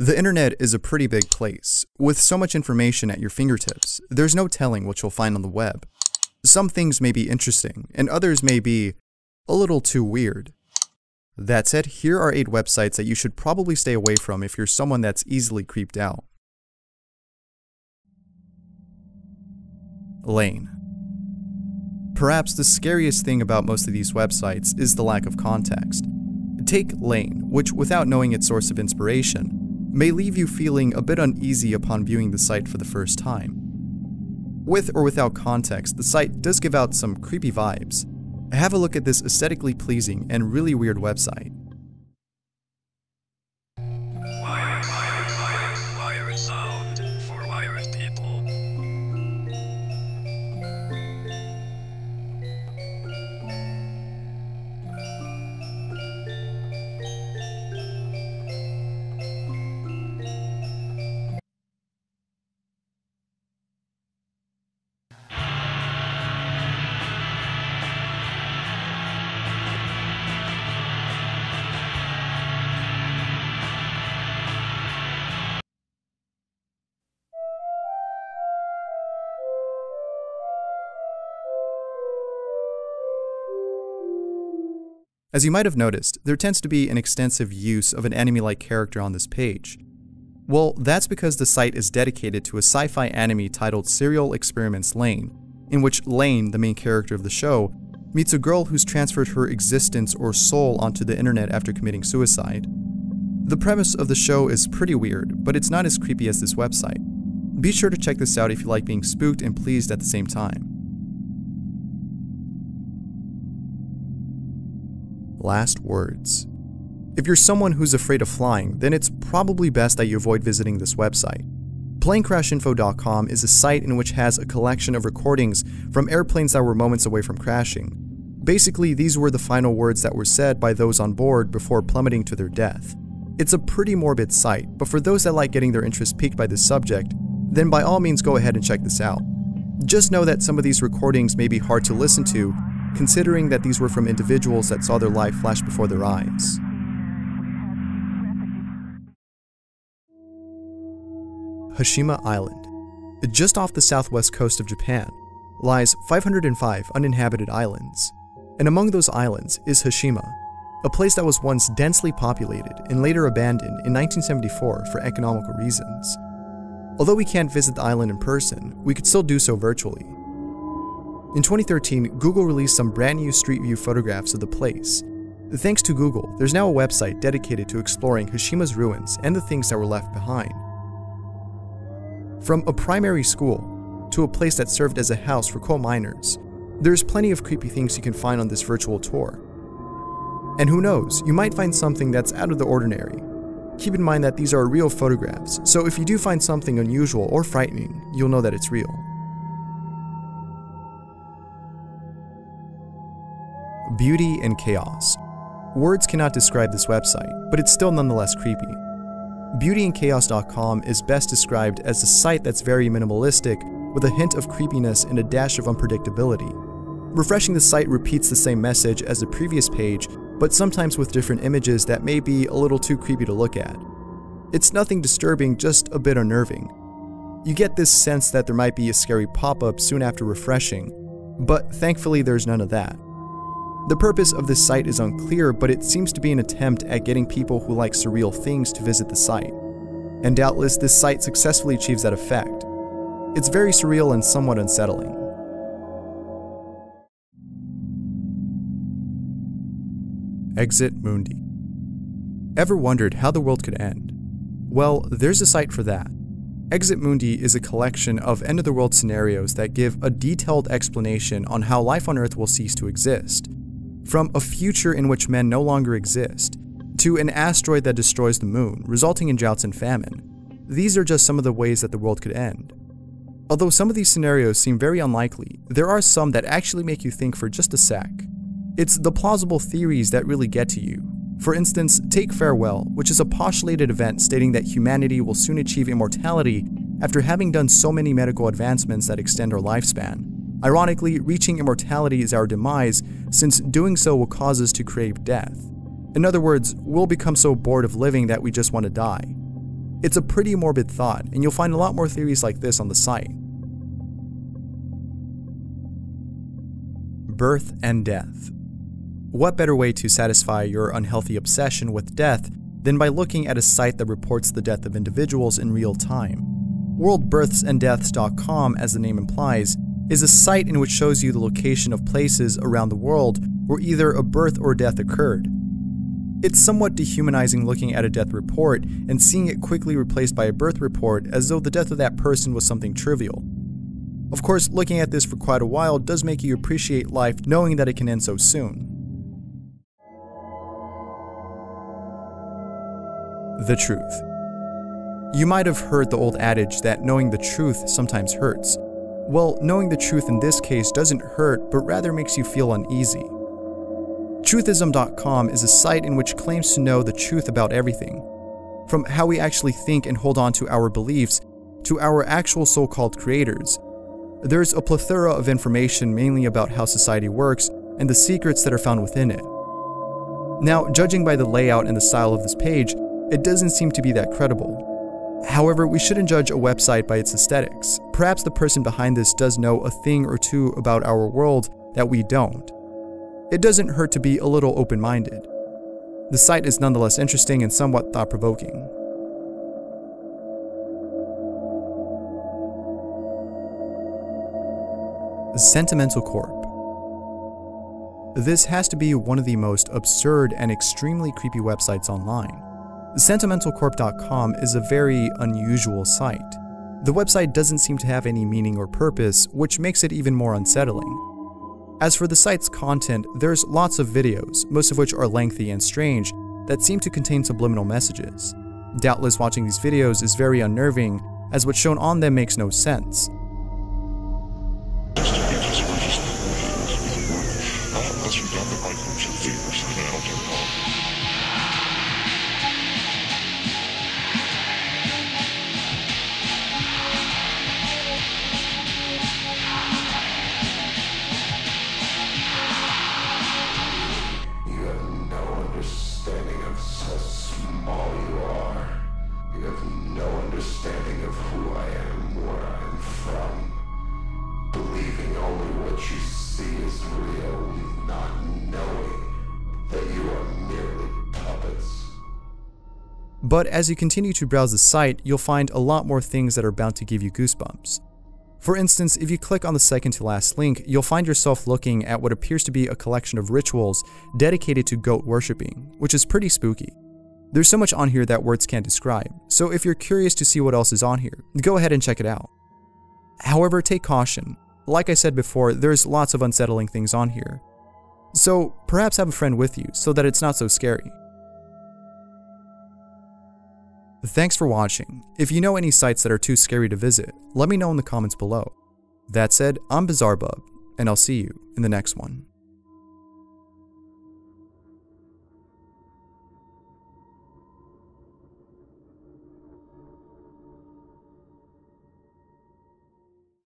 The internet is a pretty big place. With so much information at your fingertips, there's no telling what you'll find on the web. Some things may be interesting, and others may be a little too weird. That said, here are 8 websites that you should probably stay away from if you're someone that's easily creeped out. Lain. Perhaps the scariest thing about most of these websites is the lack of context. Take Lain, which without knowing its source of inspiration, may leave you feeling a bit uneasy upon viewing the site for the first time. With or without context, the site does give out some creepy vibes. Have a look at this aesthetically pleasing and really weird website. Wire, wire, wire, wire sound for wired people. As you might have noticed, there tends to be an extensive use of an anime-like character on this page. Well, that's because the site is dedicated to a sci-fi anime titled Serial Experiments Lain, in which Lain, the main character of the show, meets a girl who's transferred her existence or soul onto the internet after committing suicide. The premise of the show is pretty weird, but it's not as creepy as this website. Be sure to check this out if you like being spooked and pleased at the same time. Last words. If you're someone who's afraid of flying, then it's probably best that you avoid visiting this website. PlaneCrashInfo.com is a site in which has a collection of recordings from airplanes that were moments away from crashing. Basically, these were the final words that were said by those on board before plummeting to their death. It's a pretty morbid site, but for those that like getting their interest piqued by this subject, then by all means go ahead and check this out. Just know that some of these recordings may be hard to listen to, considering that these were from individuals that saw their life flash before their eyes. Hashima Island. Just off the southwest coast of Japan lies 505 uninhabited islands, and among those islands is Hashima, a place that was once densely populated and later abandoned in 1974 for economical reasons. Although we can't visit the island in person, we could still do so virtually. In 2013, Google released some brand new street view photographs of the place. Thanks to Google, there's now a website dedicated to exploring Hashima's ruins and the things that were left behind. From a primary school to a place that served as a house for coal miners, there's plenty of creepy things you can find on this virtual tour. And who knows, you might find something that's out of the ordinary. Keep in mind that these are real photographs, so if you do find something unusual or frightening, you'll know that it's real. Beauty and Chaos. Words cannot describe this website, but it's still nonetheless creepy. Beautyandchaos.com is best described as a site that's very minimalistic, with a hint of creepiness and a dash of unpredictability. Refreshing the site repeats the same message as the previous page, but sometimes with different images that may be a little too creepy to look at. It's nothing disturbing, just a bit unnerving. You get this sense that there might be a scary pop-up soon after refreshing, but thankfully there's none of that. The purpose of this site is unclear, but it seems to be an attempt at getting people who like surreal things to visit the site. And doubtless, this site successfully achieves that effect. It's very surreal and somewhat unsettling. Exit Mundi. Ever wondered how the world could end? Well, there's a site for that. Exit Mundi is a collection of end-of-the-world scenarios that give a detailed explanation on how life on Earth will cease to exist. From a future in which men no longer exist, to an asteroid that destroys the moon, resulting in droughts and famine. These are just some of the ways that the world could end. Although some of these scenarios seem very unlikely, there are some that actually make you think for just a sec. It's the plausible theories that really get to you. For instance, take Farewell, which is a postulated event stating that humanity will soon achieve immortality after having done so many medical advancements that extend our lifespan. Ironically, reaching immortality is our demise, since doing so will cause us to crave death. In other words, we'll become so bored of living that we just want to die. It's a pretty morbid thought, and you'll find a lot more theories like this on the site. Birth and death. What better way to satisfy your unhealthy obsession with death than by looking at a site that reports the death of individuals in real time? WorldBirthsandDeaths.com, as the name implies, is a site in which shows you the location of places around the world where either a birth or death occurred. It's somewhat dehumanizing looking at a death report and seeing it quickly replaced by a birth report as though the death of that person was something trivial. Of course, looking at this for quite a while does make you appreciate life knowing that it can end so soon. The truth. You might have heard the old adage that knowing the truth sometimes hurts. Well, knowing the truth in this case doesn't hurt, but rather makes you feel uneasy. Truthism.com is a site in which claims to know the truth about everything, from how we actually think and hold on to our beliefs to our actual so-called creators. There's a plethora of information mainly about how society works and the secrets that are found within it. Now, judging by the layout and the style of this page, it doesn't seem to be that credible. However, we shouldn't judge a website by its aesthetics. Perhaps the person behind this does know a thing or two about our world that we don't. It doesn't hurt to be a little open-minded. The site is nonetheless interesting and somewhat thought-provoking. Sentimental Corp. This has to be one of the most absurd and extremely creepy websites online. SentimentalCorp.com is a very unusual site. The website doesn't seem to have any meaning or purpose, which makes it even more unsettling. As for the site's content, there's lots of videos, most of which are lengthy and strange, that seem to contain subliminal messages. Doubtless watching these videos is very unnerving, as what's shown on them makes no sense. But as you continue to browse the site, you'll find a lot more things that are bound to give you goosebumps. For instance, if you click on the second to last link, you'll find yourself looking at what appears to be a collection of rituals dedicated to goat worshipping, which is pretty spooky. There's so much on here that words can't describe, so if you're curious to see what else is on here, go ahead and check it out. However, take caution. Like I said before, there's lots of unsettling things on here. So perhaps have a friend with you so that it's not so scary. Thanks for watching. If you know any sites that are too scary to visit, let me know in the comments below. That said, I'm BizarreBub, and I'll see you in the next one.